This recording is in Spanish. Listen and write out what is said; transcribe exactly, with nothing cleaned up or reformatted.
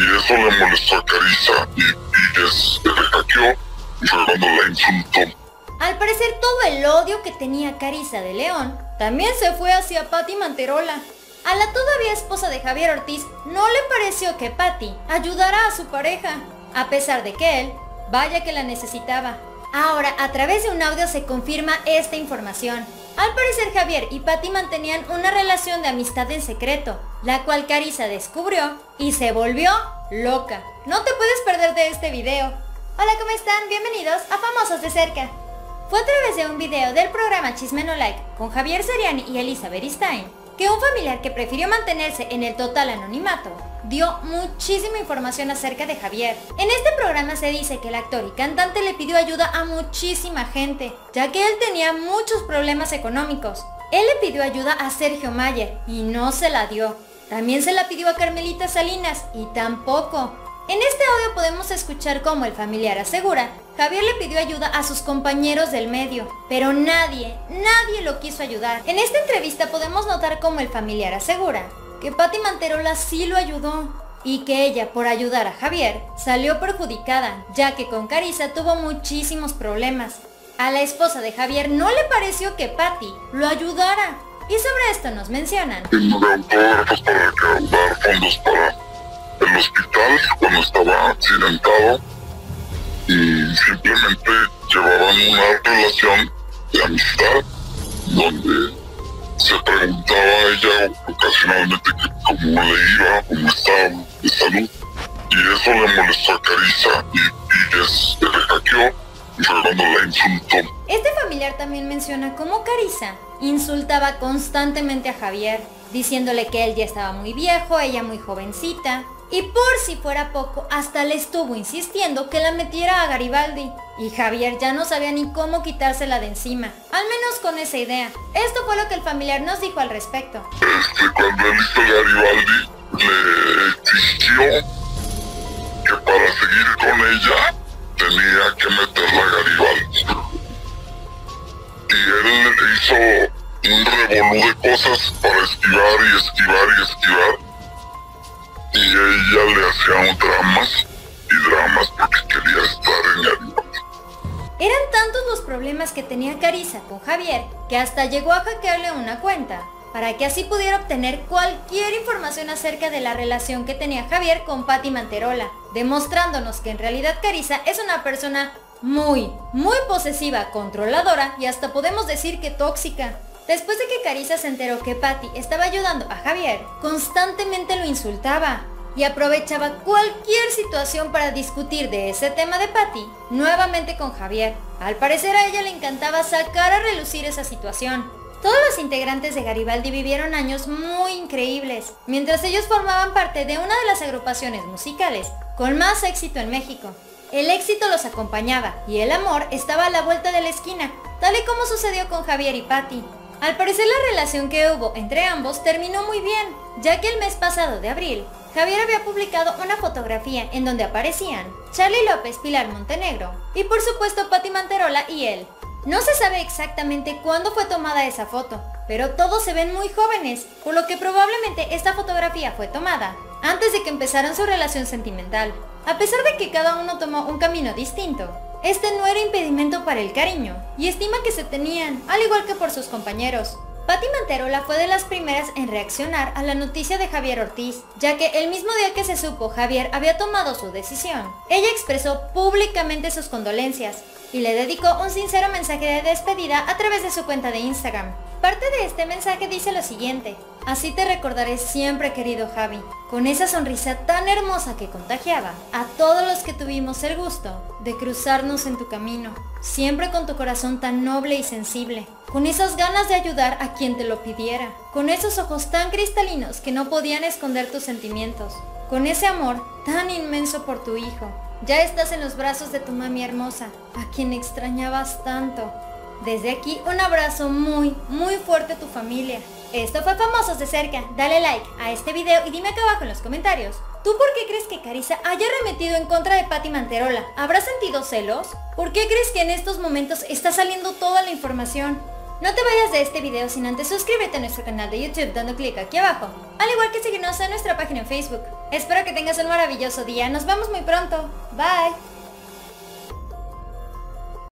y eso le molestó a Carissa y, y que se recaqueó y fue cuando la insultó. Al parecer todo el odio que tenía Carissa de León también se fue hacia Patty Manterola. A la todavía esposa de Xavier Ortiz no le pareció que Patty ayudara a su pareja, a pesar de que él, vaya que la necesitaba. Ahora, a través de un audio se confirma esta información. Al parecer Xavier y Patty mantenían una relación de amistad en secreto, la cual Carissa descubrió y se volvió loca. No te puedes perder de este video. Hola, ¿cómo están? Bienvenidos a Famosos de Cerca. Fue a través de un video del programa Chisme No Like con Javier Seriani y Elizabeth Stein que un familiar que prefirió mantenerse en el total anonimato dio muchísima información acerca de Xavier. En este programa se dice que el actor y cantante le pidió ayuda a muchísima gente, ya que él tenía muchos problemas económicos. Él le pidió ayuda a Sergio Mayer y no se la dio. También se la pidió a Carmelita Salinas y tampoco. En este audio podemos escuchar cómo el familiar asegura Xavier le pidió ayuda a sus compañeros del medio, pero nadie, nadie lo quiso ayudar. En esta entrevista podemos notar cómo el familiar asegura que Patty Manterola sí lo ayudó y que ella, por ayudar a Xavier, salió perjudicada, ya que con Carissa tuvo muchísimos problemas. A la esposa de Xavier no le pareció que Patty lo ayudara y sobre esto nos mencionan. En autógrafos para recaudar fondos para el hospital cuando estaba accidentado y simplemente llevaban una relación de amistad donde se preguntaba a ella ocasionalmente cómo le iba, cómo estaba de salud. Y eso le molestó a Carissa y, y que se recaqueó y fue cuando la insultó. Este familiar también menciona cómo Carissa insultaba constantemente a Xavier, diciéndole que él ya estaba muy viejo, ella muy jovencita. Y por si fuera poco, hasta le estuvo insistiendo que la metiera a Garibaldi. Y Xavier ya no sabía ni cómo quitársela de encima, al menos con esa idea. Esto fue lo que el familiar nos dijo al respecto. Este, cuando él hizo Garibaldi, le exigió que para seguir con ella tenía que meterla a Garibaldi. Y él hizo un revolú de cosas para esquivar y esquivar y esquivar. Y ella le hacía dramas y dramas porque quería estar en Garibaldi. Eran tantos los problemas que tenía Carissa con Xavier que hasta llegó a hackearle una cuenta para que así pudiera obtener cualquier información acerca de la relación que tenía Xavier con Patty Manterola, demostrándonos que en realidad Carissa es una persona muy, muy posesiva, controladora y hasta podemos decir que tóxica. Después de que Carissa se enteró que Patty estaba ayudando a Xavier, constantemente lo insultaba y aprovechaba cualquier situación para discutir de ese tema de Patty nuevamente con Xavier. Al parecer a ella le encantaba sacar a relucir esa situación. Todos los integrantes de Garibaldi vivieron años muy increíbles, mientras ellos formaban parte de una de las agrupaciones musicales con más éxito en México. El éxito los acompañaba y el amor estaba a la vuelta de la esquina, tal y como sucedió con Xavier y Patty. Al parecer la relación que hubo entre ambos terminó muy bien, ya que el mes pasado de abril, Xavier había publicado una fotografía en donde aparecían Charlie López, Pilar Montenegro y por supuesto Patty Manterola y él. No se sabe exactamente cuándo fue tomada esa foto, pero todos se ven muy jóvenes, por lo que probablemente esta fotografía fue tomada antes de que empezaran su relación sentimental. A pesar de que cada uno tomó un camino distinto, este no era impedimento para el cariño y estima que se tenían, al igual que por sus compañeros. Patty Manterola fue de las primeras en reaccionar a la noticia de Xavier Ortiz, ya que el mismo día que se supo Xavier había tomado su decisión, ella expresó públicamente sus condolencias y le dedicó un sincero mensaje de despedida a través de su cuenta de Instagram. Parte de este mensaje dice lo siguiente: así te recordaré siempre, querido Javi, con esa sonrisa tan hermosa que contagiaba a todos los que tuvimos el gusto de cruzarnos en tu camino, siempre con tu corazón tan noble y sensible, con esas ganas de ayudar a quien te lo pidiera, con esos ojos tan cristalinos que no podían esconder tus sentimientos, con ese amor tan inmenso por tu hijo. Ya estás en los brazos de tu mami hermosa, a quien extrañabas tanto. Desde aquí un abrazo muy, muy fuerte a tu familia. Esto fue Famosos de Cerca. Dale like a este video y dime acá abajo en los comentarios, ¿tú por qué crees que Carissa haya arremetido en contra de Patty Manterola? ¿Habrá sentido celos? ¿Por qué crees que en estos momentos está saliendo toda la información? No te vayas de este video sin antes suscríbete a nuestro canal de YouTube dando clic aquí abajo, al igual que seguirnos en nuestra página en Facebook. Espero que tengas un maravilloso día, nos vemos muy pronto, bye.